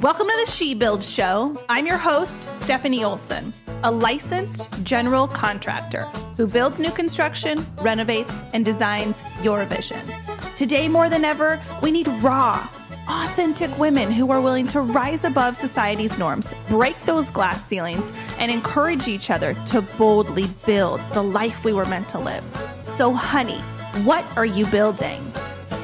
Welcome to the She Builds Show. I'm your host, Stefanie Olson, a licensed general contractor who builds new construction, renovates, and designs your vision. Today, more than ever, we need raw, authentic women who are willing to rise above society's norms, break those glass ceilings, and encourage each other to boldly build the life we were meant to live. So honey, what are you building?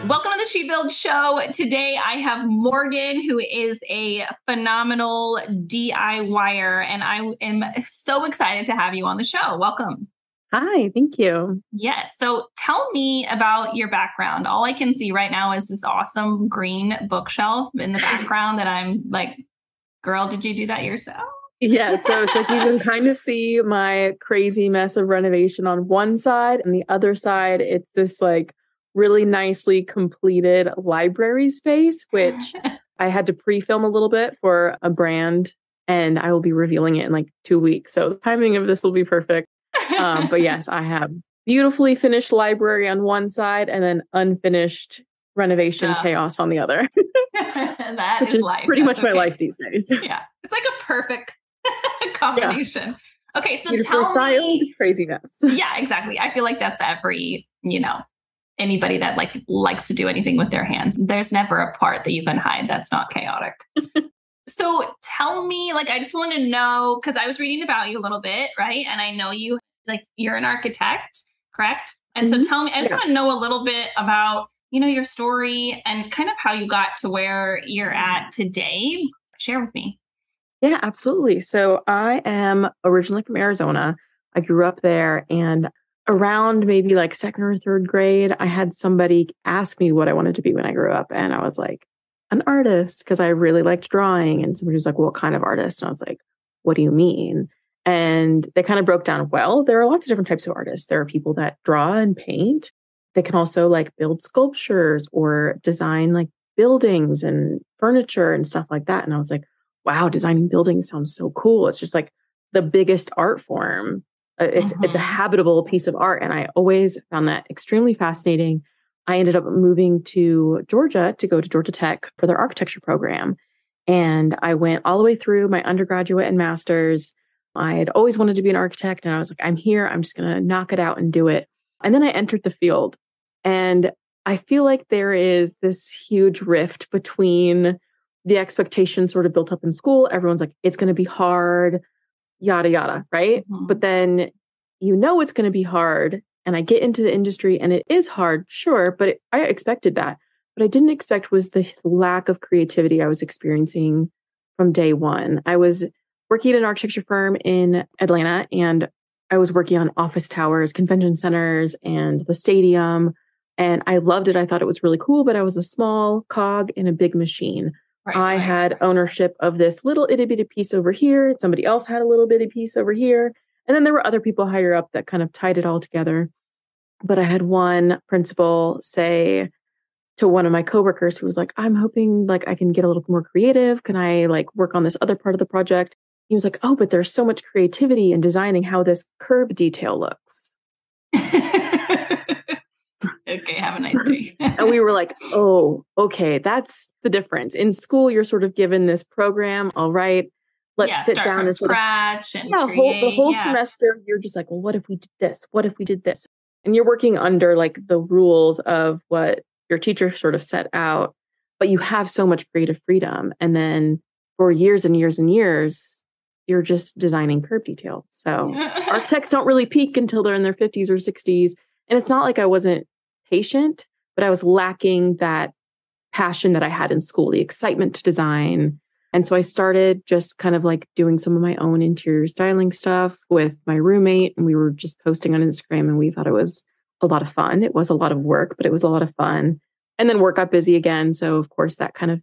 Welcome to the She Builds Show. Today I have Morgan, who is a phenomenal DIYer, and I am so excited to have you on the show. Welcome. Hi, thank you. Yes. So tell me about your background. All I can see right now is this awesome green bookshelf in the background that I'm like, girl, did you do that yourself? Yeah. So it's like you can kind of see my crazy mess of renovation on one side, and the other side, it's this like really nicely completed library space, which I had to pre-film a little bit for a brand, and I will be revealing it in like 2 weeks. So the timing of this will be perfect. But yes, I have beautifully finished library on one side and then unfinished renovation chaos on the other. That is life. Pretty That's much okay. My life these days. Yeah. It's like a perfect combination. Yeah. Okay. So beautiful tell me. Craziness. Yeah, exactly. I feel like that's every, anybody that likes to do anything with their hands. There's never a part that you can hide that's not chaotic. So tell me, I just want to know, because I was reading about you a little bit, right? And I know you, you're an architect, correct? And So tell me, I just want to know a little bit about, your story and kind of how you got to where you're at today. Share with me. Yeah, absolutely. So I am originally from Arizona. I grew up there, and around maybe second or third grade, I had somebody ask me what I wanted to be when I grew up. And I was like, an artist, because I really liked drawing. And somebody was like, what kind of artist? And I was like, what do you mean? And they kind of broke down, there are lots of different types of artists. There are people that draw and paint. They can also build sculptures or design buildings and furniture and stuff like that. And I was like, wow, designing buildings sounds so cool. It's just the biggest art form. It's a habitable piece of art. And I always found that extremely fascinating. I ended up moving to Georgia to go to Georgia Tech for their architecture program. And I went all the way through my undergraduate and master's. I had always wanted to be an architect. And I was like, I'm here. I'm just going to knock it out and do it. And then I entered the field. And I feel like there is this huge rift between the expectations sort of built up in school. Everyone's like, it's going to be hard, yada, yada, right? Mm-hmm. But then it's going to be hard. And I get into the industry and it is hard, sure, but I expected that. What I didn't expect was the lack of creativity I was experiencing from day one. I was working at an architecture firm in Atlanta, and I was working on office towers, convention centers, and the stadium. And I loved it. I thought it was really cool, but I was a small cog in a big machine. Right. I had ownership of this little itty bitty piece over here. Somebody else had a little bitty piece over here. And then there were other people higher up that kind of tied it all together. But I had one principal say to one of my coworkers who was like, I'm hoping I can get a little more creative. Can I work on this other part of the project? He was like, oh, but there's so much creativity in designing how this curb detail looks. Okay, have a nice day. And we were like, oh, okay, that's the difference. In school, you're sort of given this program, all right. Let's sit down and scratch and the whole semester. You're just like, well, what if we did this? What if we did this? And you're working under the rules of what your teacher sort of set out, but you have so much creative freedom. And then for years and years and years, you're just designing curb details. So architects don't really peak until they're in their 50s or 60s. And it's not like I wasn't patient, but I was lacking that passion that I had in school, the excitement to design. And so I started just kind of doing some of my own interior styling stuff with my roommate, and we were just posting on Instagram, and we thought it was a lot of fun. It was a lot of work, but it was a lot of fun. And then work got busy again. So of course that kind of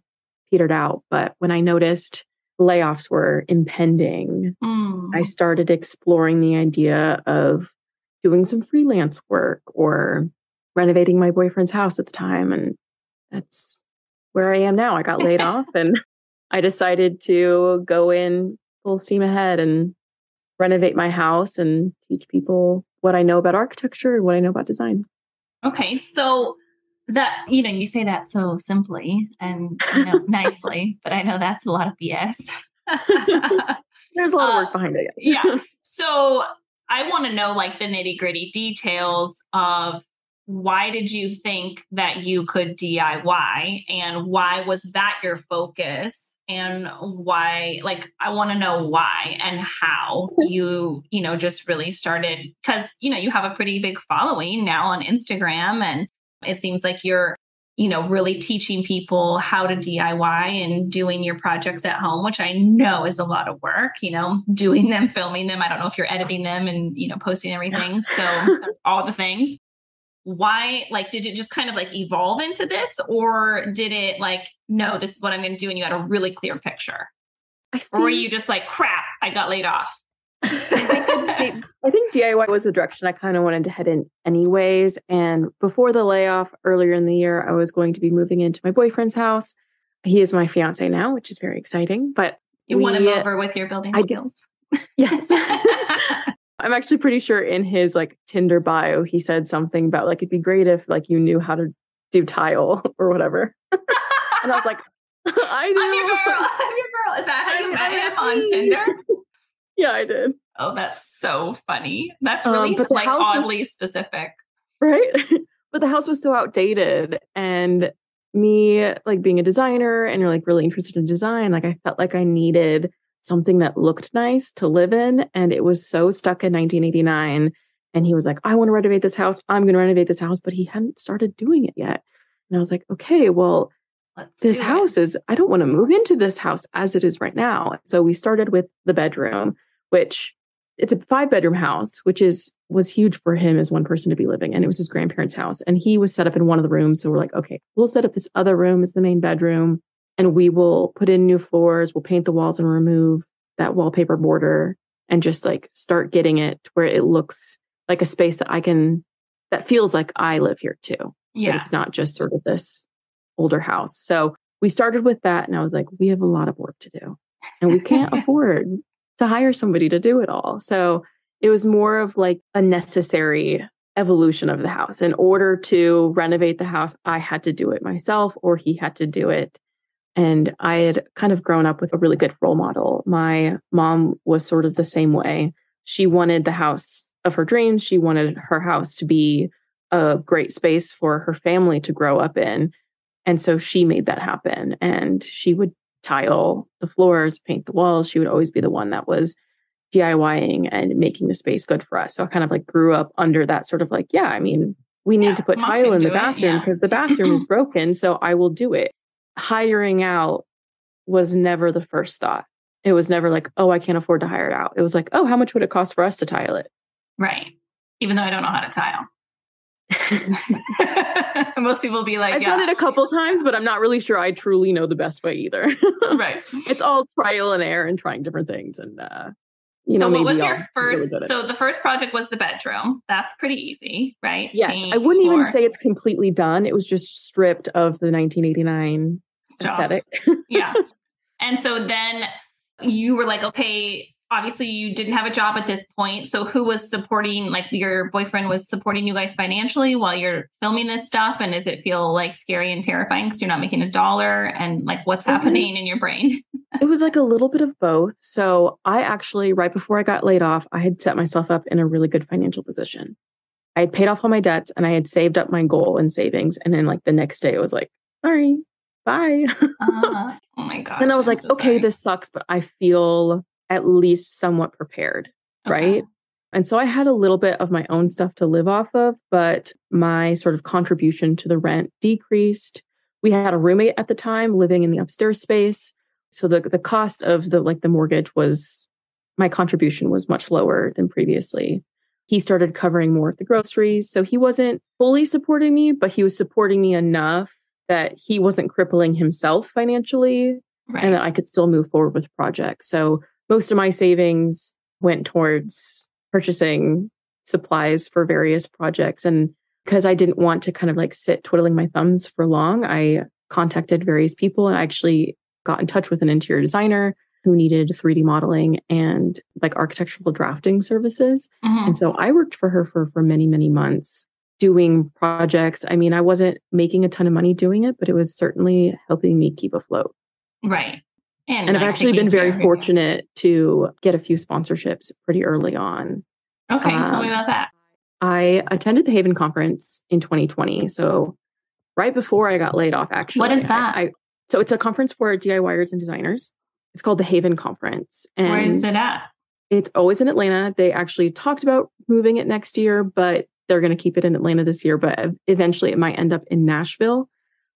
petered out. But when I noticed layoffs were impending, I started exploring the idea of doing some freelance work or renovating my boyfriend's house at the time. And that's where I am now. I got laid off, and I decided to go in full steam ahead and renovate my house and teach people what I know about architecture and what I know about design. Okay. So That, you know, you say that so simply and, you know, nicely, but I know that's a lot of BS. There's a lot of work behind it. Yes. Yeah. So I want to know, like, the nitty gritty details of why did you think that you could DIY, and why was that your focus, and why, like, I want to know why and how you know, just really started, because, you know, you have a pretty big following now on Instagram, and it seems like you're, you know, really teaching people how to DIY and doing your projects at home, which I know is a lot of work, you know, doing them, filming them. I don't know if you're editing them and, you know, posting everything. So all the things. Why, like, did it just kind of like evolve into this, or did it like, no, this is what I'm going to do, and you had a really clear picture? Or were you just like, crap, I got laid off? I think DIY was the direction I kind of wanted to head in anyways. And before the layoff earlier in the year, I was going to be moving into my boyfriend's house. He is my fiance now, which is very exciting. But you want him over with your building skills. Yes. I'm actually pretty sure in his like Tinder bio, he said something about like, it'd be great if like you knew how to do tile or whatever. And I was like, I do. I'm your girl. Is that how you met him on Tinder? Yeah, I did. Oh, that's so funny. That's really like oddly specific. Right? But the house was so outdated, and me like being a designer and like really interested in design, like I felt like I needed something that looked nice to live in. And it was so stuck in 1989. And he was like, I want to renovate this house. I'm going to renovate this house. But he hadn't started doing it yet. And I was like, okay, well, this house is, I don't want to move into this house as it is right now. So we started with the bedroom, which it's a 5-bedroom house, which was huge for him as one person to be living. And it was his grandparents' house. And he was set up in one of the rooms. So we're like, okay, we'll set up this other room as the main bedroom, and we will put in new floors. We'll paint the walls and remove that wallpaper border, and just like start getting it where it looks like a space that feels like I live here too. Yeah. But it's not just sort of this older house. So we started with that, and I was like, we have a lot of work to do, and we can't afford to hire somebody to do it all. So it was more of like a necessary evolution of the house. In order to renovate the house, I had to do it myself, or he had to do it. And I had kind of grown up with a really good role model. My mom was sort of the same way. She wanted the house of her dreams. She wanted her house to be a great space for her family to grow up in. And so she made that happen. And she would tile the floors, paint the walls. She would always be the one that was DIYing and making the space good for us. So I kind of like grew up under that sort of like, yeah, I mean, we need to put tile in the bathroom because the bathroom is broken. So I will do it. Hiring out was never the first thought. It was never like, oh, I can't afford to hire it out. It was like, oh, how much would it cost for us to tile it? Right. Even though I don't know how to tile. Most people be like, I've done it a couple times, but I'm not really sure I truly know the best way either. Right. It's all trial and error and trying different things. And, you know, what was your first? Really so the first project was the bedroom. That's pretty easy, right? Yes. Paint, I wouldn't even say it's completely done. It was just stripped of the 1989 aesthetic. Yeah. And so then you were like, okay, obviously you didn't have a job at this point. So who was supporting, like your boyfriend was supporting you guys financially while you're filming this stuff? And does it feel like scary and terrifying because you're not making a dollar, and like what's happening in your brain? It was like a little bit of both. So I actually, right before I got laid off, I had set myself up in a really good financial position. I had paid off all my debts, and I had saved up my goal in savings. And then like the next day it was like, sorry, bye. Oh my gosh. And I was like, so okay, this sucks, but I feel at least somewhat prepared, right? Okay. And so I had a little bit of my own stuff to live off of, but my sort of contribution to the rent decreased. We had a roommate at the time living in the upstairs space. So the cost of the like the mortgage was, my contribution was much lower than previously. He started covering more of the groceries. So he wasn't fully supporting me, but he was supporting me enough that he wasn't crippling himself financially, right, and that I could still move forward with projects. So most of my savings went towards purchasing supplies for various projects. And because I didn't want to kind of like sit twiddling my thumbs for long, I contacted various people, and I actually got in touch with an interior designer who needed 3D modeling and like architectural drafting services. Mm-hmm. And so I worked for her for many, many months doing projects. I mean, I wasn't making a ton of money doing it, but it was certainly helping me keep afloat. Right. And I've actually been very fortunate to get a few sponsorships pretty early on. Okay. Tell me about that. I attended the Haven Conference in 2020. So right before I got laid off, actually. What is that? So it's a conference for DIYers and designers. It's called the Haven Conference. And where is it at? It's always in Atlanta. They actually talked about moving it next year, but they're going to keep it in Atlanta this year, but eventually it might end up in Nashville.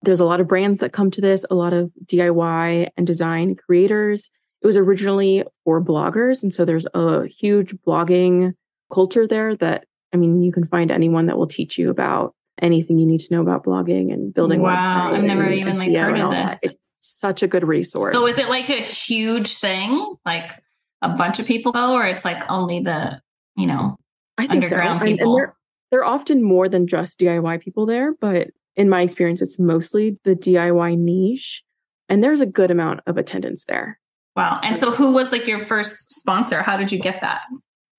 There's a lot of brands that come to this, a lot of DIY and design creators. It was originally for bloggers. And so there's a huge blogging culture there that, I mean, you can find anyone that will teach you about anything you need to know about blogging and building websites. Wow, I've never even heard of this. It's such a good resource. So is it like a huge thing? Like a bunch of people go, or it's like only the, you know, I think underground so. People? And there are often more than just DIY people there, but in my experience, it's mostly the DIY niche. And there's a good amount of attendance there. Wow. And so who was like your first sponsor? How did you get that?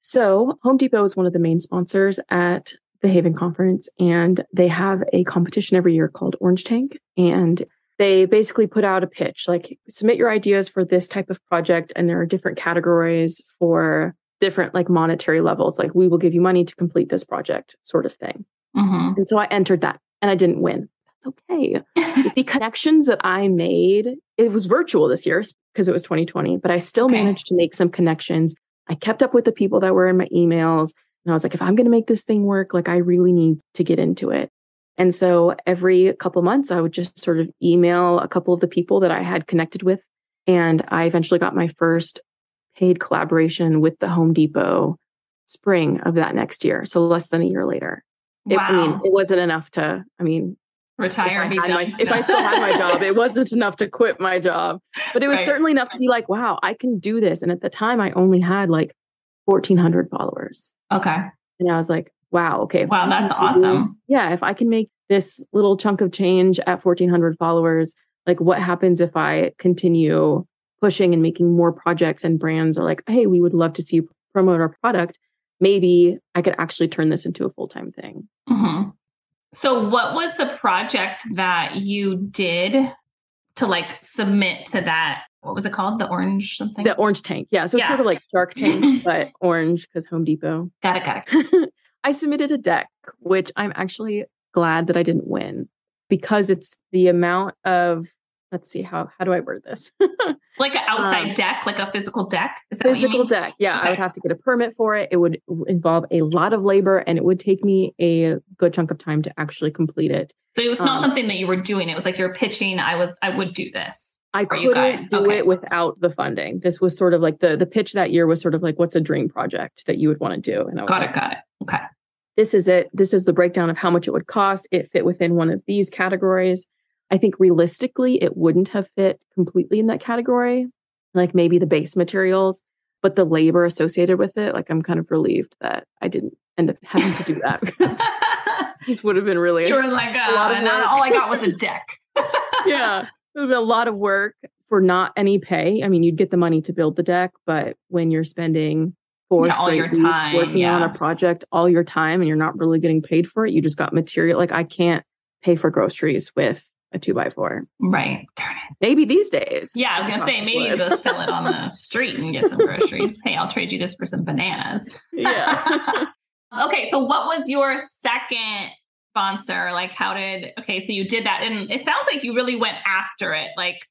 So Home Depot is one of the main sponsors at the Haven Conference, and they have a competition every year called Orange Tank. And they basically put out a pitch, like submit your ideas for this type of project. And there are different categories for different like monetary levels, like we will give you money to complete this project sort of thing. Mm-hmm. And so I entered that and I didn't win. That's okay. The connections that I made, it was virtual this year because it was 2020, but I still managed to make some connections. I kept up with the people that were in my emails. And I was like, if I'm going to make this thing work, like I really need to get into it. And so every couple months, I would just sort of email a couple of the people that I had connected with. And I eventually got my first paid collaboration with the Home Depot spring of that next year. So less than a year later. Wow. It wasn't enough to, retire. If I still had my job, it wasn't enough to quit my job, but it was certainly enough to be like, wow, I can do this. And at the time I only had like 1,400 followers. Okay. And I was like, wow. Okay. Wow. That's awesome. Yeah. If I can make this little chunk of change at 1,400 followers, like what happens if I continue pushing and making more projects and brands are like, hey, we would love to see you promote our product. Maybe I could actually turn this into a full-time thing. Mm-hmm. So what was the project that you did to like submit to that? What was it called? The Orange something? The Orange Tank. Yeah. So it's sort of like Shark Tank, but orange because Home Depot. Got it. I submitted a deck, which I'm actually glad that I didn't win because it's the amount of, let's see, how do I word this? Like an outside deck, like a physical deck? Is that physical deck. Yeah. Okay. I would have to get a permit for it. It would involve a lot of labor and it would take me a good chunk of time to actually complete it. So it was not something that you were doing. It was like you're pitching, I would do this. I couldn't do it without the funding. This was sort of like the pitch that year was sort of like, what's a dream project that you would want to do? And I was got it. Okay. This is it. This is the breakdown of how much it would cost. It fit within one of these categories. I think realistically, it wouldn't have fit completely in that category, like maybe the base materials, but the labor associated with it, like I'm kind of relieved that I didn't end up having to do that because it just would have been really a lot of work. All I got was a deck. Yeah, it would have been a lot of work for not any pay. I mean, you'd get the money to build the deck, but when you're spending 4 straight weeks working on a project all your time and you're not really getting paid for it, you just got material. Like I can't pay for groceries with a 2x4. Right. Darn it. Maybe these days. Yeah. I was going to say, maybe you go sell it on the street and get some groceries. Hey, I'll trade you this for some bananas. Yeah. Okay. So what was your second sponsor? Like so you did that. And it sounds like you really went after it. Like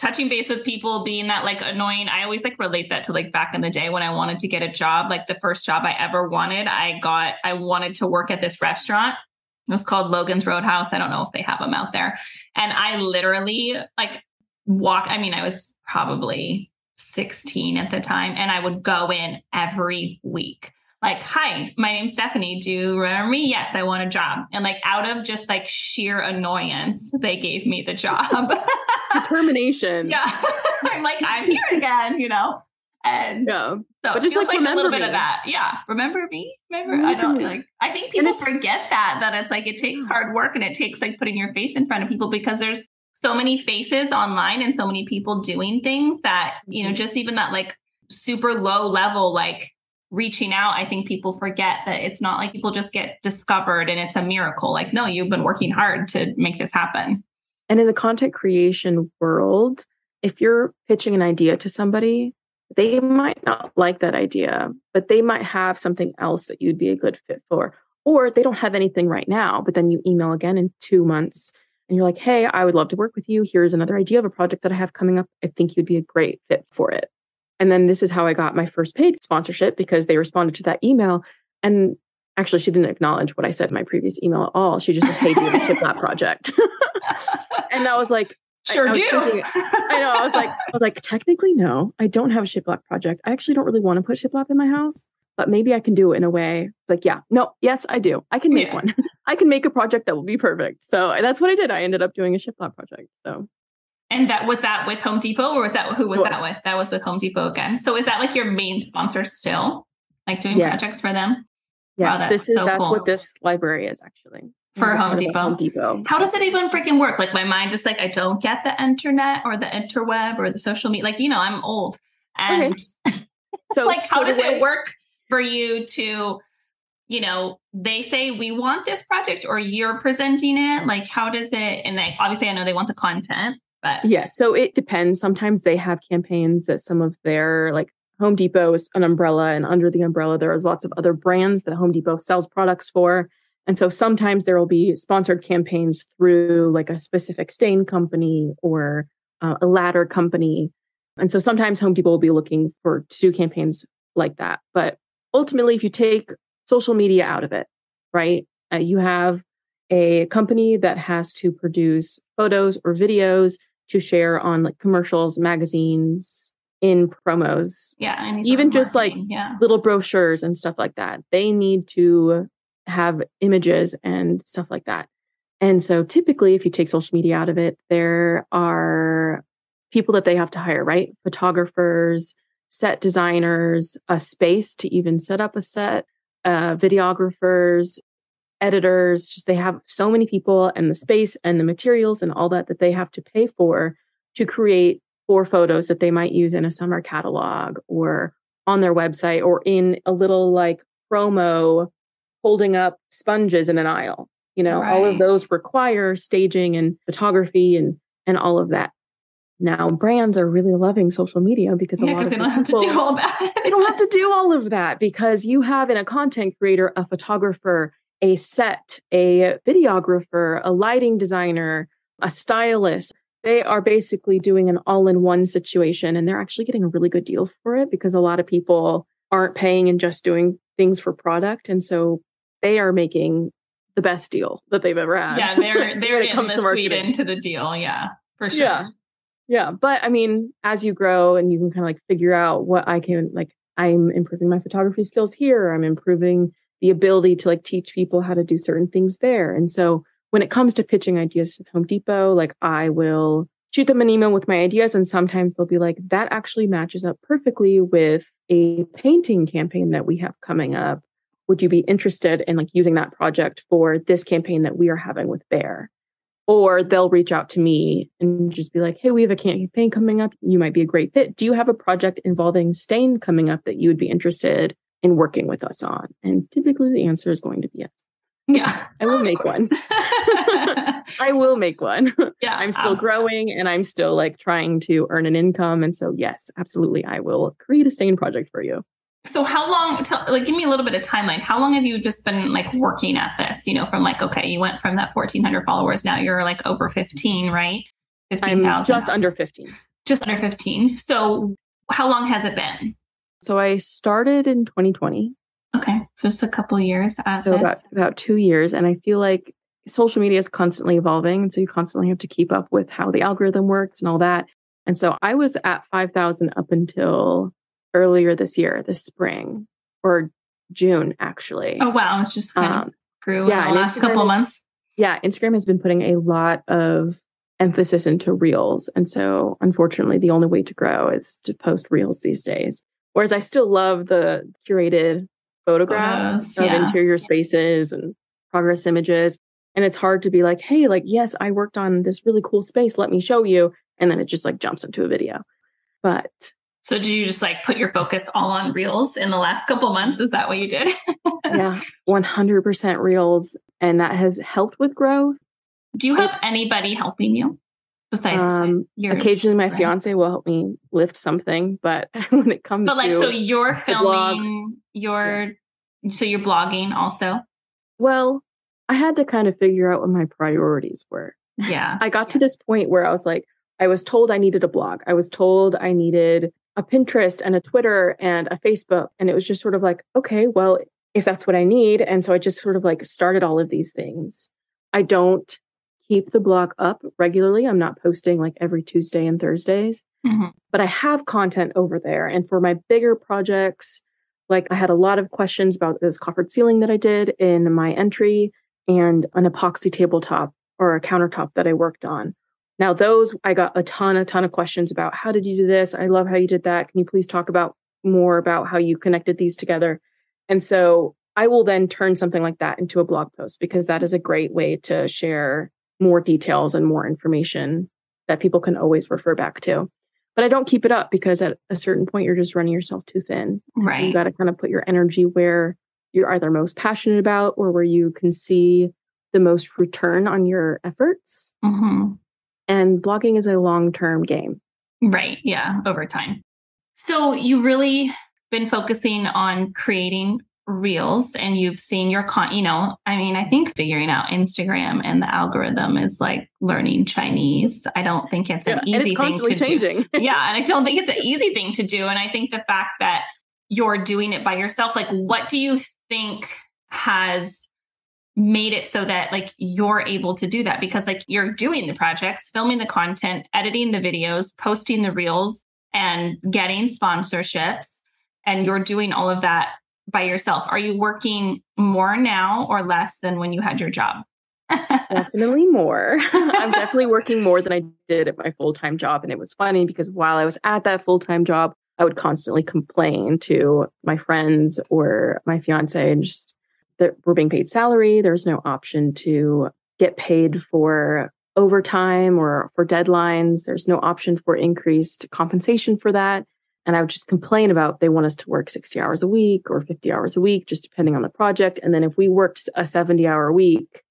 touching base with people, being that like annoying. I always like relate that to like back in the day when I wanted to get a job, like the first job I ever wanted, I wanted to work at this restaurant. It was called Logan's Roadhouse. I don't know if they have them out there. And I literally like I was probably 16 at the time and I would go in every week. Like, hi, my name's Stefanie. Do you remember me? Yes, I want a job. And like out of just like sheer annoyance, they gave me the job. Determination. Yeah. I'm like, I'm here again, you know? And so but just like a little bit of that. Yeah. Remember me? I don't like, I think people forget that it's like, it takes hard work and it takes like putting your face in front of people because there's so many faces online and so many people doing things that, you know, just even that like super low level, like reaching out, I think people forget that it's not like people just get discovered and it's a miracle. Like, no, you've been working hard to make this happen. And in the content creation world, if you're pitching an idea to somebody, they might not like that idea, but they might have something else that you'd be a good fit for, or they don't have anything right now, but then you email again in 2 months and you're like, hey, I would love to work with you. Here's another idea of a project that I have coming up. I think you'd be a great fit for it. And then this is how I got my first paid sponsorship, because they responded to that email. And actually, she didn't acknowledge what I said in my previous email at all. She just said, hey, do you want to ship that project? And I was like, sure, I was like, technically, no, I don't have a shiplap project. I actually don't really want to put shiplap in my house, but maybe I can do it in a way. It's like, yeah, no, yes, I do. I can make one. I can make a project that will be perfect. So that's what I did. I ended up doing a shiplap project. So. And that was that with Home Depot, or was that that with? That was with Home Depot again. So is that like your main sponsor still? Like doing projects for them? Yes, wow, that's what this library is actually. For Home Depot. How does it even freaking work? Like my mind just like, I don't get the internet or the interweb or the social media. Like, you know, I'm old. And okay. So like, how does it work for you to, you know, they say we want this project or you're presenting it? Like, how does it, and like, obviously I know they want the content, but. Yeah. So it depends. Sometimes they have campaigns that some of their, like Home Depot is an umbrella, and under the umbrella, there is lots of other brands that Home Depot sells products for. And so sometimes there will be sponsored campaigns through like a specific stain company or a ladder company. And so sometimes Home Depot will be looking to do campaigns like that. But ultimately, if you take social media out of it, right, you have a company that has to produce photos or videos to share on like commercials, magazines, in promos. Yeah. Even just marketing, like little brochures and stuff like that. They need to have images and stuff like that. And so typically, if you take social media out of it, there are people that they have to hire, right? Photographers, set designers, a space to even set up a set, videographers, editors, just they have so many people and the space and the materials and all that they have to pay for to create 4 photos that they might use in a summer catalog or on their website or in a little like promo holding up sponges in an aisle, you know, right. All of those require staging and photography and all of that. Now brands are really loving social media because a lot of people don't have to do all that. They don't have to do all of that because you have in a content creator, a photographer, a set, a videographer, a lighting designer, a stylist. They are basically doing an all-in-one situation, and they're actually getting a really good deal for it because a lot of people aren't paying and just doing things for product. And so they are making the best deal that they've ever had. Yeah, they're getting the sweet into the deal. Yeah, for sure. Yeah. But I mean, as you grow and you can kind of like figure out what I can, like, I'm improving my photography skills here. I'm improving the ability to like teach people how to do certain things there. And so when it comes to pitching ideas to Home Depot, like I will shoot them an email with my ideas. And sometimes they'll be like, that actually matches up perfectly with a painting campaign that we have coming up. Would you be interested in like using that project for this campaign that we are having with Bear? Or they'll reach out to me and just be like, hey, we have a campaign coming up. You might be a great fit. Do you have a project involving stain coming up that you would be interested in working with us on? And typically the answer is going to be yes. Yeah, I will make one. Yeah, I'm still growing and I'm still like trying to earn an income. And so, yes, absolutely. I will create a stain project for you. So how long, like, give me a little bit of timeline. How long have you just been like working at this, you know, from like, okay, you went from that 1,400 followers. Now you're like over 15, right? 15,000. I'm just under 15. Just under 15. So how long has it been? So I started in 2020. Okay. So just a couple years. About 2 years. And I feel like social media is constantly evolving. And so you constantly have to keep up with how the algorithm works and all that. And so I was at 5,000 up until earlier this year, this spring or June, actually. Oh, wow. It's just kind of grew in the last couple of months. Yeah. Instagram has been putting a lot of emphasis into reels. And so unfortunately, the only way to grow is to post reels these days. Whereas I still love the curated photographs of interior spaces and progress images. And it's hard to be like, hey, like, yes, I worked on this really cool space. Let me show you. And then it just like jumps into a video. But So did you just like put your focus all on Reels in the last couple months? Is that what you did? Yeah, 100% Reels. And that has helped with growth. Do you have anybody helping you besides your occasionally my fiance will help me lift something, but when it comes to so you're filming so you're blogging also? Well, I had to kind of figure out what my priorities were. Yeah. I got to this point where I was like, I was told I needed a blog. I was told I needed a Pinterest and a Twitter and a Facebook. And it was just sort of like, okay, well, if that's what I need. And so I just sort of like started all of these things. I don't keep the blog up regularly. I'm not posting like every Tuesday and Thursdays, but I have content over there. And for my bigger projects, like I had a lot of questions about this coffered ceiling that I did in my entry and an epoxy tabletop or a countertop that I worked on. Now those, I got a ton of questions about how did you do this? I love how you did that. Can you please talk about more about how you connected these together? And so I will then turn something like that into a blog post because that is a great way to share more details and more information that people can always refer back to. But I don't keep it up because at a certain point, you're just running yourself too thin. Right. So you got to kind of put your energy where you're either most passionate about or where you can see the most return on your efforts. Mm-hmm. And blogging is a long-term game. Right. Yeah. Over time. So you really been focusing on creating Reels and you've seen your I think figuring out Instagram and the algorithm is like learning Chinese. I don't think it's an easy thing to do. Yeah. And I don't think it's an easy thing to do. And I think the fact that you're doing it by yourself, like what do you think has made it so that like you're able to do that? Because like you're doing the projects, filming the content, editing the videos, posting the Reels and getting sponsorships, and you're doing all of that by yourself. Are you working more now or less than when you had your job? Definitely more. I'm definitely working more than I did at my full-time job. And it was funny because while I was at that full-time job, I would constantly complain to my friends or my fiance and just that we're being paid salary. There's no option to get paid for overtime or for deadlines. There's no option for increased compensation for that. And I would just complain about they want us to work 60 hours a week or 50 hours a week, just depending on the project. And then if we worked a 70-hour week,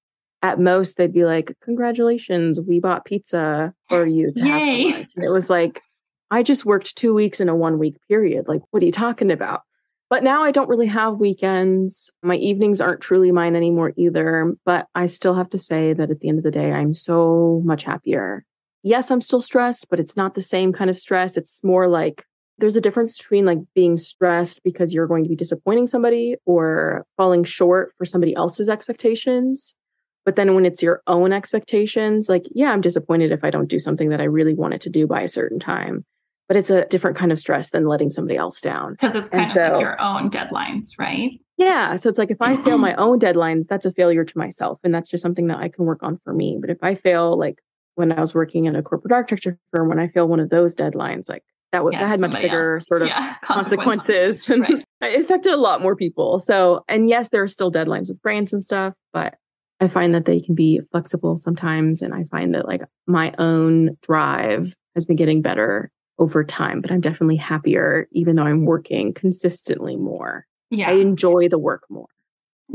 at most, they'd be like, congratulations, we bought pizza for you to have lunch. And it was like, I just worked 2 weeks in a 1 week period. Like, what are you talking about? But now I don't really have weekends. My evenings aren't truly mine anymore either. But I still have to say that at the end of the day, I'm so much happier. Yes, I'm still stressed, but it's not the same kind of stress. It's more like, there's a difference between like being stressed because you're going to be disappointing somebody or falling short for somebody else's expectations. But then when it's your own expectations, like, yeah, I'm disappointed if I don't do something that I really wanted to do by a certain time. But it's a different kind of stress than letting somebody else down. Because it's kind of like your own deadlines, right? Yeah. So it's like, if I fail my own deadlines, that's a failure to myself. And that's just something that I can work on for me. But if I fail, like when I was working in a corporate architecture firm, when I fail one of those deadlines, like, that had much bigger sort of consequences. Right. And it affected a lot more people. So, and yes, there are still deadlines with brands and stuff, but I find that they can be flexible sometimes. And I find that like my own drive has been getting better over time, but I'm definitely happier, even though I'm working consistently more. Yeah. I enjoy the work more.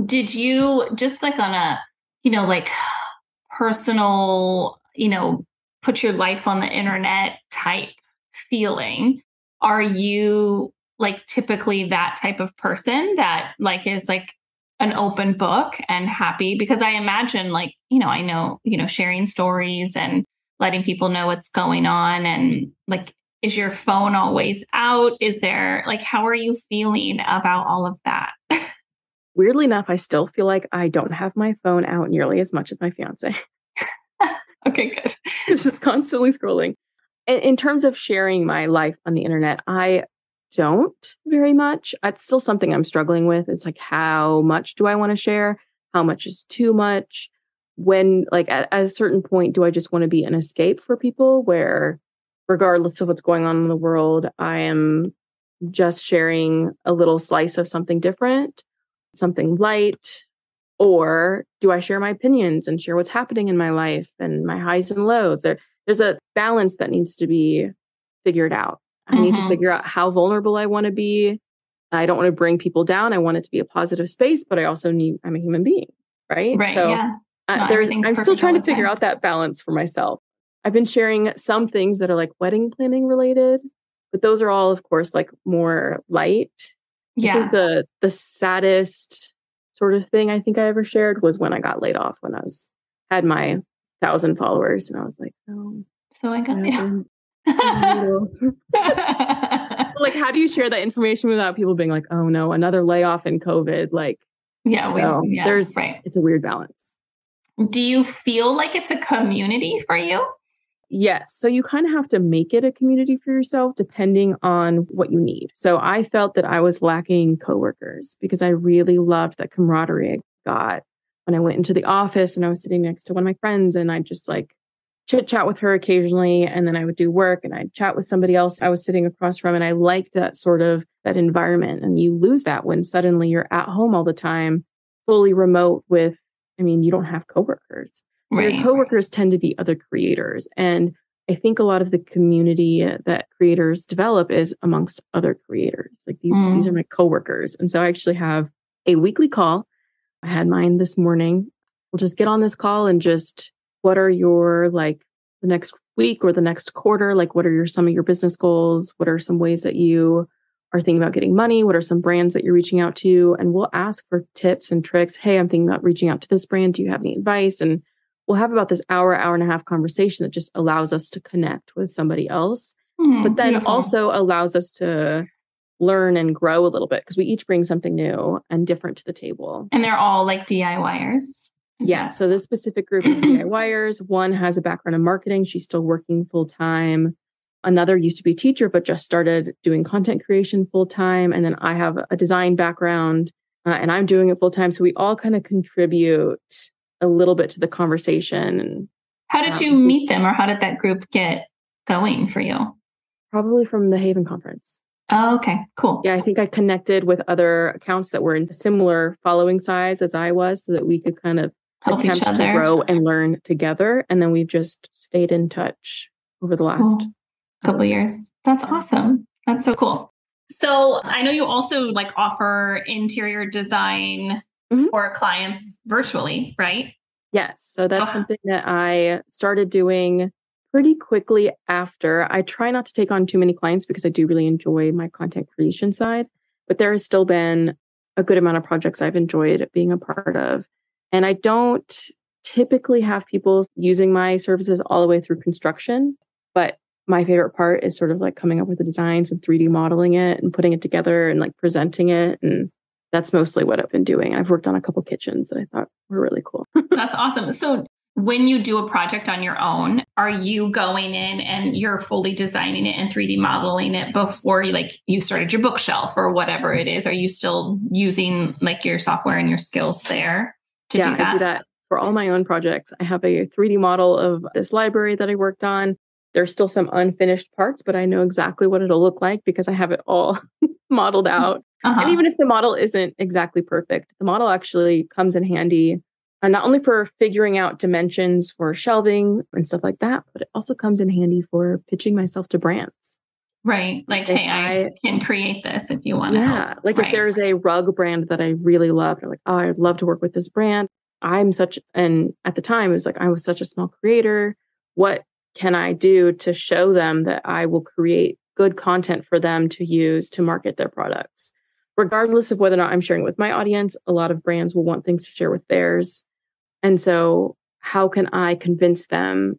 Did you just like on a, like personal, put your life on the internet type feeling, are you like typically that type of person that like is like an open book and happy? Because I imagine like, I know, sharing stories and letting people know what's going on, and like, is your phone always out? Is there like, how are you feeling about all of that? Weirdly enough, I still feel like I don't have my phone out nearly as much as my fiance. Okay, good. It's just constantly scrolling. In terms of sharing my life on the internet, I don't very much. It's still something I'm struggling with. It's like, how much do I want to share? How much is too much? When, like, at a certain point, do I just want to be an escape for people where, regardless of what's going on in the world, I am just sharing a little slice of something different, something light? Or do I share my opinions and share what's happening in my life and my highs and lows? There's a balance that needs to be figured out. I need to figure out how vulnerable I want to be. I don't want to bring people down. I want it to be a positive space, but I also need, I'm a human being, right? Right. So yeah. I'm still trying to figure out that balance for myself. I've been sharing some things that are like wedding planning related, but those are all, of course, like more light. Yeah. I think the saddest sort of thing I think I ever shared was when I got laid off, when I had my 1,000 followers, and I was like, oh. So I got laid off. Like, how do you share that information without people being like, oh no, another layoff in COVID? Like, yeah, so it's a weird balance. Do you feel like it's a community for you? Yes. So you kind of have to make it a community for yourself depending on what you need. So I felt that I was lacking coworkers because I really loved that camaraderie I got when I went into the office and I was sitting next to one of my friends, and I just like chit chat with her occasionally. And then I would do work and I'd chat with somebody else I was sitting across from. And I liked that sort of that environment. And you lose that when suddenly you're at home all the time, fully remote with, I mean, you don't have coworkers. So your coworkers tend to be other creators. And I think a lot of the community that creators develop is amongst other creators. Like these are my coworkers. And so I actually have a weekly call. I had mine this morning. We'll just get on this call and just, what are your, like, the next week or the next quarter? Like, what are some of your business goals? What are some ways that you are thinking about getting money? What are some brands that you're reaching out to? And we'll ask for tips and tricks. Hey, I'm thinking about reaching out to this brand. Do you have any advice? And we'll have about this hour and a half conversation that just allows us to connect with somebody else, but then also allows us to learn and grow a little bit because we each bring something new and different to the table. And they're all like DIYers. Yeah. So this specific group is DIYers. One has a background in marketing. She's still working full time. Another used to be a teacher, but just started doing content creation full time. And then I have a design background and I'm doing it full time. So we all kind of contribute a little bit to the conversation. How did you meet them, or how did that group get going for you? Probably from the Haven Conference. Oh, okay. Cool. Yeah. I think I connected with other accounts that were in similar following size as I was so that we could kind of attempt to grow and learn together. And then we've just stayed in touch over the last couple years. That's awesome. That's so cool. So I know you also like offer interior design for clients virtually, right? Yes. So that's something that I started doing pretty quickly after. I try not to take on too many clients because I do really enjoy my content creation side, but there has still been a good amount of projects I've enjoyed being a part of. And I don't typically have people using my services all the way through construction, but my favorite part is sort of like coming up with the designs and 3D modeling it and putting it together and like presenting it. And that's mostly what I've been doing. I've worked on a couple kitchens that I thought were really cool. That's awesome. So when you do a project on your own, are you going in and you're fully designing it and 3D modeling it before you like you started your bookshelf or whatever it is? Are you still using like your software and your skills there? I do that for all my own projects. I have a 3D model of this library that I worked on. There's still some unfinished parts, but I know exactly what it'll look like because I have it all modeled out. And even if the model isn't exactly perfect, the model actually comes in handy, not only for figuring out dimensions for shelving and stuff like that, but it also comes in handy for pitching myself to brands. Right. Like, hey, I can create this if you want to. Yeah. Help. Like if there's a rug brand that I really love, I'm like, oh, I'd love to work with this brand. And at the time it was like, I was such a small creator. What can I do to show them that I will create good content for them to use to market their products? Regardless of whether or not I'm sharing with my audience, a lot of brands will want things to share with theirs. And so how can I convince them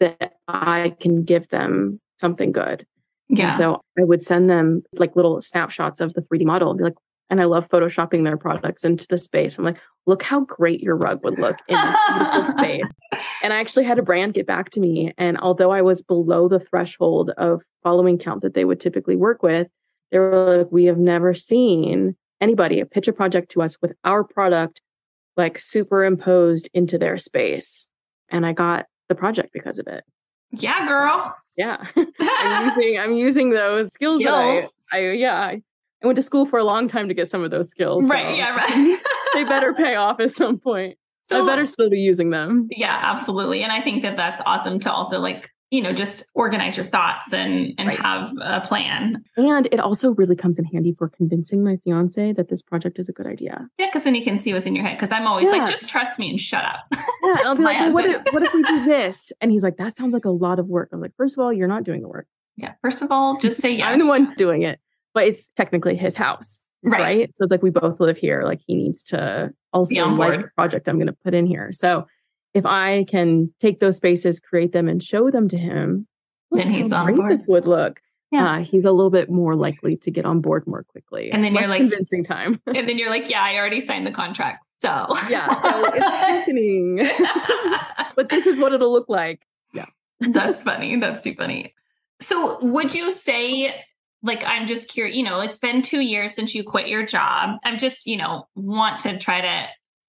that I can give them something good? Yeah. And so I would send them like little snapshots of the 3D model and be like, and I love photoshopping their products into the space. I'm like, look how great your rug would look in this beautiful space. And I actually had a brand get back to me. And although I was below the threshold of following count that they would typically work with, they were like, we have never seen anybody pitch a project to us with our product like superimposed into their space. And I got the project because of it. Yeah, girl. Yeah. I'm using those skills. That I went to school for a long time to get some of those skills. Right. So yeah. Right. They better pay off at some point. So I better still be using them. Yeah, absolutely. And I think that that's awesome to also like you know, just organize your thoughts and right. have a plan. And it also really comes in handy for convincing my fiance that this project is a good idea. Yeah, because then he can see what's in your head. Because I'm always like, just trust me and shut up. Yeah, I'll be like, what if we do this? And he's like, that sounds like a lot of work. I'm like, first of all, you're not doing the work. Yeah. First of all, just say yes. I'm the one doing it, but it's technically his house. Right. So it's like, we both live here. Like he needs to also like the project I'm going to put in here. So if I can take those spaces, create them and show them to him, then he's on board. This would look. Yeah. He's a little bit more likely to get on board more quickly. And then you're like, convincing time. And then you're like, yeah, I already signed the contract. So yeah, so it's happening. But this is what it'll look like. Yeah. That's funny. That's too funny. So would you say, like, I'm just curious, you know, it's been 2 years since you quit your job. I'm just, you know, want to try to,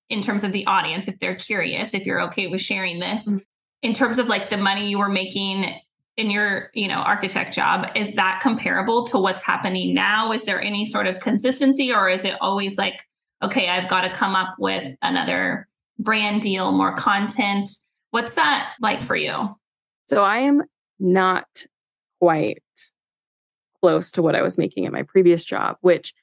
in terms of the audience, if they're curious, if you're okay with sharing this, mm-hmm. in terms of like the money you were making in your, you know, architect job, is that comparable to what's happening now? Is there any sort of consistency, or is it always like, okay, I've got to come up with another brand deal, more content? What's that like for you? So I am not quite close to what I was making at my previous job, which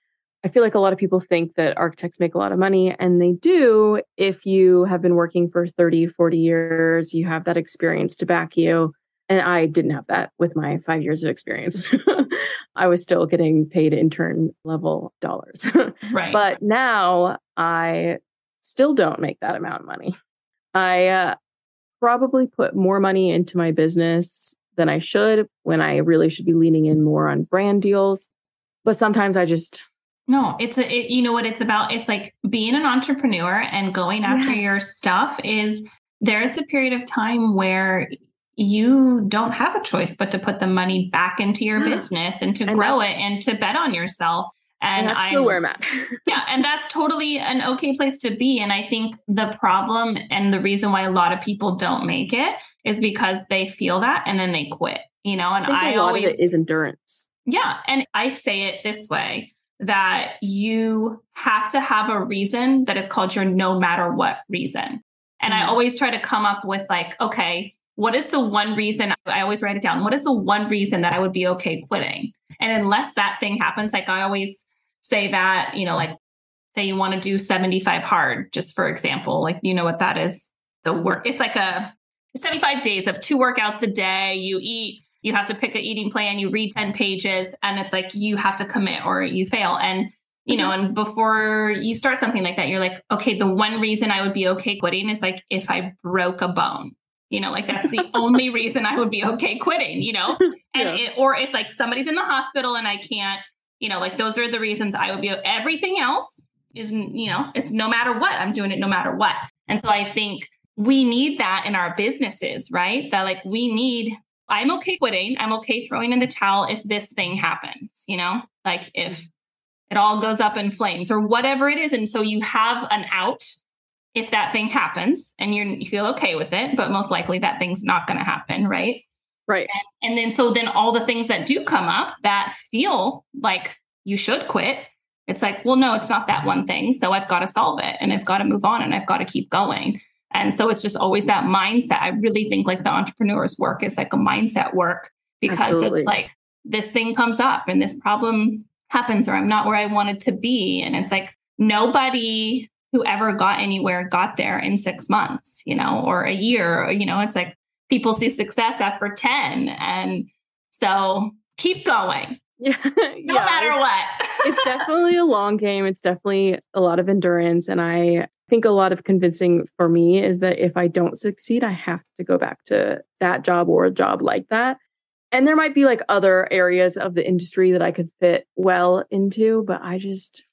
I feel like a lot of people think that architects make a lot of money, and they do. If you have been working for 30, 40 years, you have that experience to back you. And I didn't have that with my 5 years of experience. I was still getting paid intern level dollars. Right. But now I still don't make that amount of money. I probably put more money into my business than I should, when I really should be leaning in more on brand deals. But sometimes I just... No, it's you know what it's about? It's like being an entrepreneur and going after yes. your stuff is, there is a period of time where you don't have a choice but to put the money back into your business and to grow it and to bet on yourself. And that's still where I'm at. Yeah. And that's totally an okay place to be. And I think the problem and the reason why a lot of people don't make it is because they feel that and then they quit, you know, and I always... A lot of it is endurance. Yeah. And I say it this way, that you have to have a reason that is called your no matter what reason. And I always try to come up with like, okay, what is the one reason? I always write it down. What is the one reason that I would be okay quitting? And unless that thing happens, like I always... say that, you know, like say you want to do 75 hard, just for example, like, you know what that is? The work. It's like a 75 days of 2 workouts a day. You eat, you have to pick an eating plan, you read 10 pages, and it's like, you have to commit or you fail. And, you know, and before you start something like that, you're like, okay, the one reason I would be okay quitting is like, if I broke a bone, you know, like that's the only reason I would be okay quitting, you know, and yeah. Or if like somebody's in the hospital and I can't, you know, like those are the reasons I would be, everything else is, you know, it's no matter what, I'm doing it no matter what. And so I think we need that in our businesses, right? That like we need, I'm okay quitting. I'm okay throwing in the towel if this thing happens, you know, like if it all goes up in flames or whatever it is. And so you have an out if that thing happens and you feel okay with it, but most likely that thing's not going to happen, right? Right. And then, so then all the things that do come up that feel like you should quit, it's like, well, no, it's not that one thing. So I've got to solve it and I've got to move on and I've got to keep going. And so it's just always that mindset. I really think like the entrepreneur's work is like a mindset work, because Absolutely. It's like this thing comes up and this problem happens, or I'm not where I wanted to be. And it's like nobody who ever got anywhere got there in 6 months, you know, or a year, you know, it's like, people see success after 10. And so keep going. Yeah. No matter what. It's definitely a long game. It's definitely a lot of endurance. And I think a lot of convincing for me is that if I don't succeed, I have to go back to that job or a job like that. And there might be like other areas of the industry that I could fit well into, but I just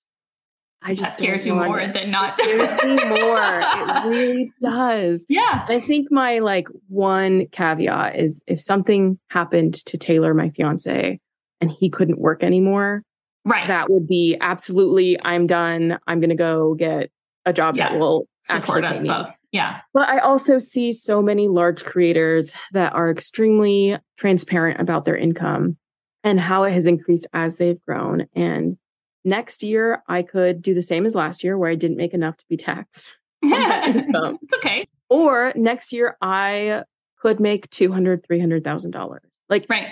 that scares you more than not. It scares me more. It really does. Yeah. And I think my like one caveat is if something happened to Taylor, my fiance, and he couldn't work anymore, right? That would be absolutely, I'm done. I'm going to go get a job that will support us both. Yeah. But I also see so many large creators that are extremely transparent about their income and how it has increased as they've grown. And next year, I could do the same as last year where I didn't make enough to be taxed. It's okay. Or next year, I could make $200,000, $300,000. Like, right.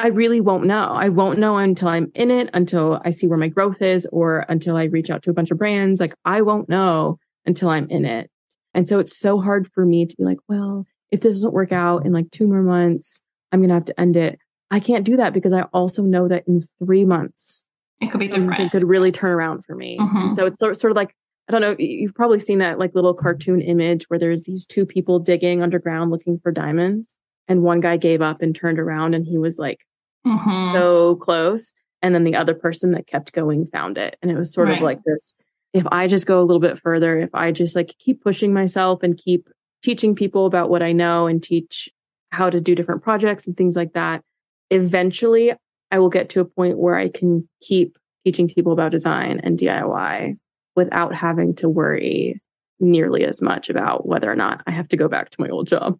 I really won't know. I won't know until I'm in it, until I see where my growth is, or until I reach out to a bunch of brands. Like, I won't know until I'm in it. And so it's so hard for me to be like, well, if this doesn't work out in like 2 more months, I'm going to have to end it. I can't do that because I also know that in 3 months, it could be different. It could really turn around for me. Mm-hmm. So it's sort of like, I don't know, you've probably seen that like little cartoon image where there's these 2 people digging underground looking for diamonds. And one guy gave up and turned around and he was like, mm-hmm. so close. And then the other person that kept going found it. And it was sort right. of like this, if I just go a little bit further, if I just like keep pushing myself and keep teaching people about what I know and teach how to do different projects and things like that, eventually I will get to a point where I can keep teaching people about design and DIY without having to worry nearly as much about whether or not I have to go back to my old job.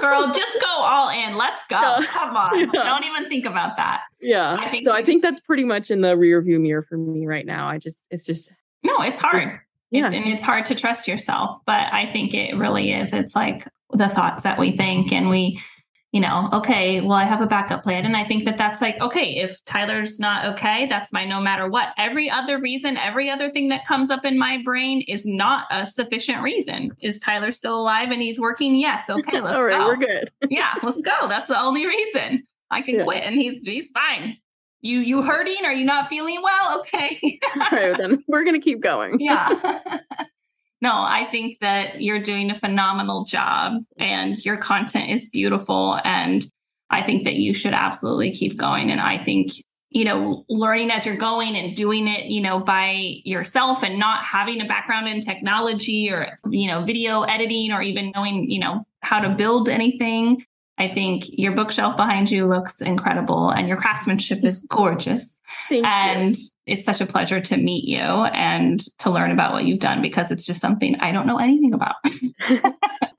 Girl, just go all in. Let's go. Yeah. Come on. Yeah. Don't even think about that. Yeah. I think that's pretty much in the rear view mirror for me right now. It's hard. And it's hard to trust yourself, but I think it really is. It's like the thoughts that we think and we, you know, okay, well, I have a backup plan. And I think that that's like, okay, if Tyler's not okay, that's my no matter what. Every other reason, every other thing that comes up in my brain is not a sufficient reason. Is Tyler still alive and he's working? Yes. Okay, let's all right, go. We're good. Yeah, let's go. That's the only reason I can quit and he's fine. You hurting? Are you not feeling well? Okay. All right, then we're going to keep going. Yeah. No, I think that you're doing a phenomenal job and your content is beautiful. And I think that you should absolutely keep going. And I think, you know, learning as you're going and doing it, you know, by yourself and not having a background in technology or, you know, video editing or even knowing, you know, how to build anything. I think your bookshelf behind you looks incredible and your craftsmanship is gorgeous. Thank you. It's such a pleasure to meet you and to learn about what you've done because it's just something I don't know anything about.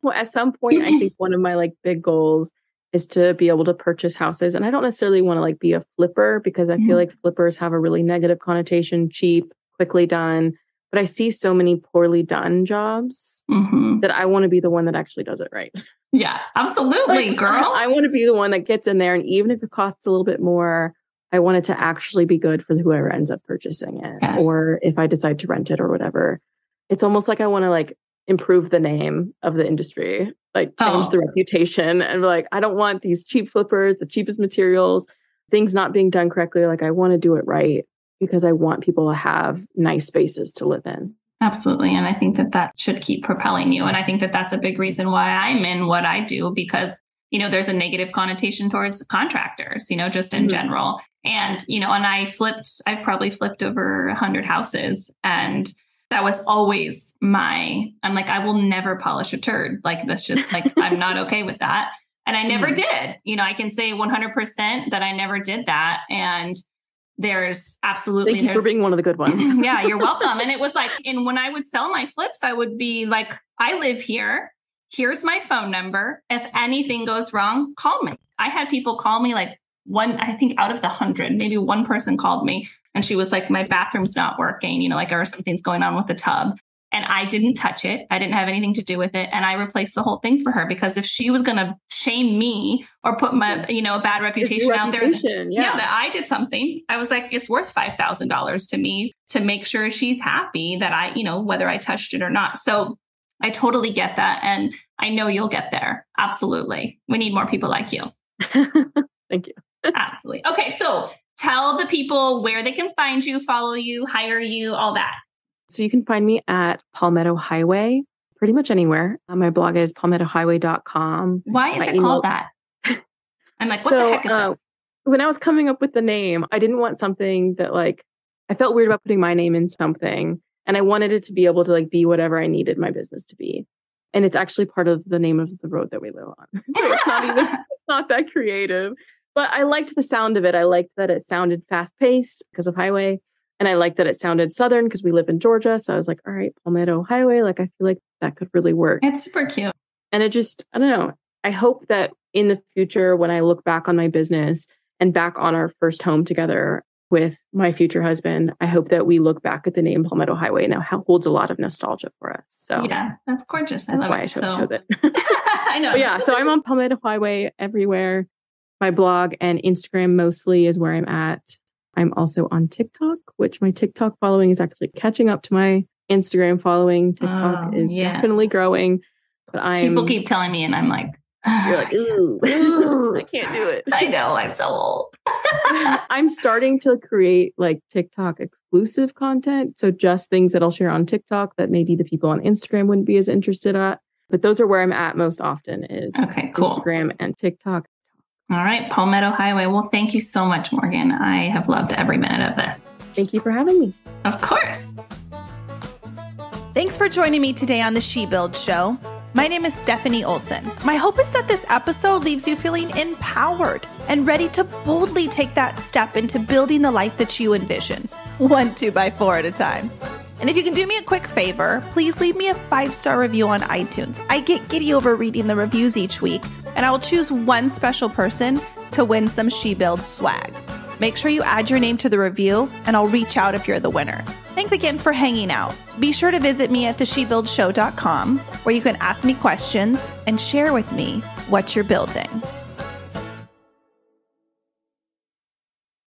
Well, at some point, I think one of my like big goals is to be able to purchase houses. And I don't necessarily want to like be a flipper because I feel like flippers have a really negative connotation, cheap, quickly done. But I see so many poorly done jobs that I want to be the one that actually does it right. Yeah, absolutely, like, girl. I want to be the one that gets in there. And even if it costs a little bit more, I want it to actually be good for whoever ends up purchasing it. Yes. Or if I decide to rent it or whatever. It's almost like I want to like improve the name of the industry, like change the reputation. And like, I don't want these cheap flippers, the cheapest materials, things not being done correctly. Like I want to do it right. Because I want people to have nice spaces to live in. Absolutely. And I think that that should keep propelling you. And I think that that's a big reason why I'm in what I do, because, you know, there's a negative connotation towards contractors, you know, just in general. And, you know, and I've probably flipped over 100 houses. And that was always I'm like, I will never polish a turd. Like, that's just like, I'm not okay with that. And I never did. You know, I can say 100% that I never did that. And there's absolutely... Thank you for being one of the good ones. Yeah, you're welcome. And it was like, and when I would sell my flips, I would be like, I live here. Here's my phone number. If anything goes wrong, call me. I had people call me like one, I think out of the 100, maybe one person called me and she was like, my bathroom's not working, you know, like, or something's going on with the tub. And I didn't touch it. I didn't have anything to do with it. And I replaced the whole thing for her because if she was going to shame me or put my, you know, a bad reputation out there that I did something, I was like, it's worth $5,000 to me to make sure she's happy that I, you know, whether I touched it or not. So I totally get that. And I know you'll get there. Absolutely. We need more people like you. Thank you. Absolutely. Okay. So tell the people where they can find you, follow you, hire you, all that. So you can find me at Palmetto Highway, pretty much anywhere. My blog is palmettohighway.com. Why is it called that? I'm like, what the heck is this? When I was coming up with the name, I didn't want something that like, I felt weird about putting my name in something. And I wanted it to be able to like be whatever I needed my business to be. And it's actually part of the name of the road that we live on. So it's not that creative. But I liked the sound of it. I liked that it sounded fast-paced because of highway. And I liked that it sounded Southern because we live in Georgia. So I was like, all right, Palmetto Highway. Like, I feel like that could really work. It's super cute. And it just, I don't know. I hope that in the future, when I look back on my business and back on our first home together, with my future husband, I hope that we look back at the name Palmetto Highway and it holds a lot of nostalgia for us. So yeah, that's gorgeous. That's why I chose it. I know. But yeah. So I'm on Palmetto Highway everywhere. My blog and Instagram mostly is where I'm at. I'm also on TikTok, which my TikTok following is actually catching up to my Instagram following. TikTok is definitely growing. But people keep telling me and I'm like, you're like, ooh, I can't do it. I know, I'm so old. I'm starting to create like TikTok exclusive content. So just things that I'll share on TikTok that maybe the people on Instagram wouldn't be as interested at. But those are where I'm at most often is Instagram and TikTok. All right, Palmetto Highway. Well, thank you so much, Morgan. I have loved every minute of this. Thank you for having me. Of course. Thanks for joining me today on the She Builds Show. My name is Stefanie Olson. My hope is that this episode leaves you feeling empowered and ready to boldly take that step into building the life that you envision, 1 2x4 at a time. And if you can do me a quick favor, please leave me a 5-star review on iTunes. I get giddy over reading the reviews each week, and I will choose one special person to win some She Builds swag. Make sure you add your name to the review, and I'll reach out if you're the winner. Thanks again for hanging out. Be sure to visit me at theshebuildshow.com, where you can ask me questions and share with me what you're building.